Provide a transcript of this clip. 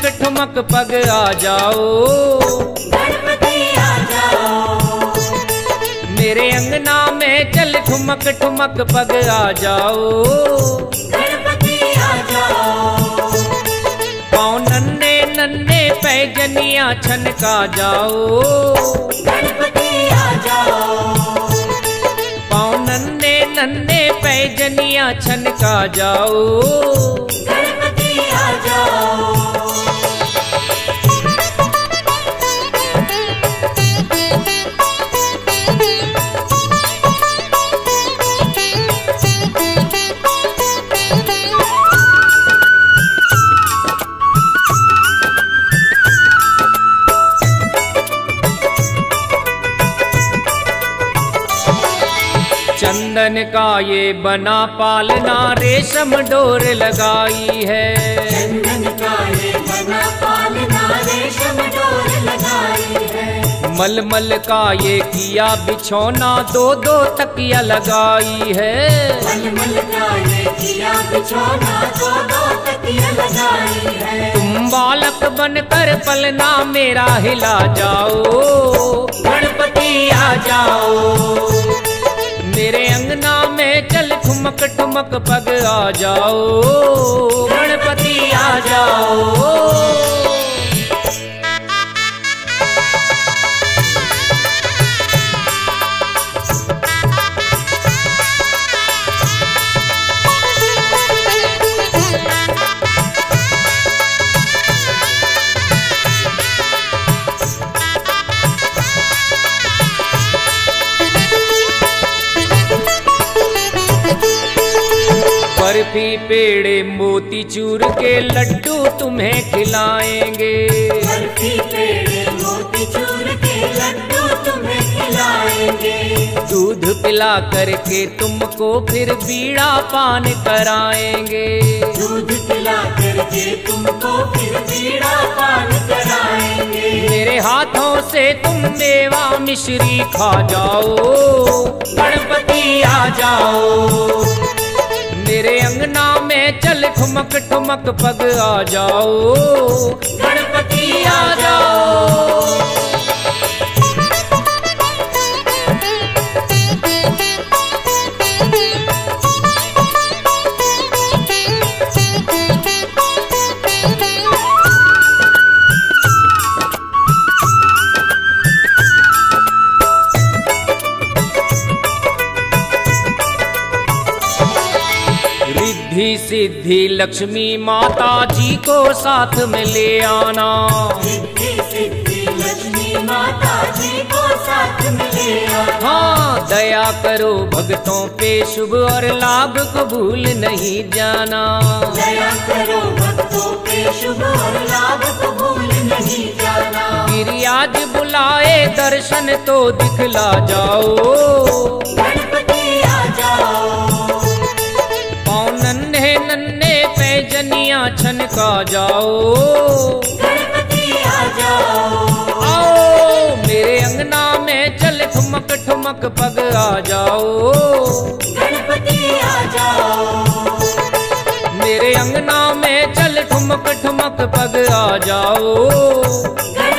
ठुमक ठुमक पग आ जाओ गणपति आ जाओ, मेरे अंगना में चल ठुमक ठुमक पग आ जाओ गणपति आ जाओ। पाँव नन्हे नन्हे पैजनिया छनका जाओ गणपति आ जाओ, पाँव नन्हे नन्हे पैजनिया छनका जाओ गणपति आ जाओ। चंदन का ये बना पालना रेशम डोर लगाई है, चंदन का ये बना पालना रेशम डोर लगाई है। मलमल का ये किया बिछौना दो दो तकिया लगाई है, मलमल का ये किया बिछौना दो दो तकिया लगाई है। तुम बालक बनकर पलना मेरा हिला जाओ गणपति आ जाओ, मेरे अंगना में चल ठुमक ठुमक पग आ जाओ गणपति आ जाओ। बर्फी पेड़े मोती चूर के लड्डू तुम्हें खिलाएंगे, बर्फी पेड़े मोती चूर के लड्डू तुम्हें खिलाएंगे। दूध पिला करके तुमको फिर बीड़ा पान कराएंगे, दूध पिला करके तुमको फिर बीड़ा पान कराएंगे। मेरे हाथों से तुम देवा मिश्री खा जाओ गणपति आ जाओ, मेरे अंगना में चल ठुमक ठुमक पग आ जाओ गणपति आ जाओ। सिद्धि सिद्धि लक्ष्मी माता जी को साथ में ले आना, सिद्धि सिद्धि लक्ष्मी माता जी को साथ में ले आना। हाँ, दया करो भक्तों पे शुभ और लाभ को भूल नहीं जाना, दया करो भक्तों पे शुभ और लाभ को भूल नहीं जाना। गिरिराज बुलाए दर्शन तो दिखला जाओ गणपति आ जाओ, नन्हे नन्हे पैजनिया छनका जाओ गणपति आ जाओ। आओ मेरे अंगना में चल ठुमक ठुमक पग आ जाओ गणपति आ जाओ, मेरे अंगना में चल ठुमक ठुमक पग आ जाओ।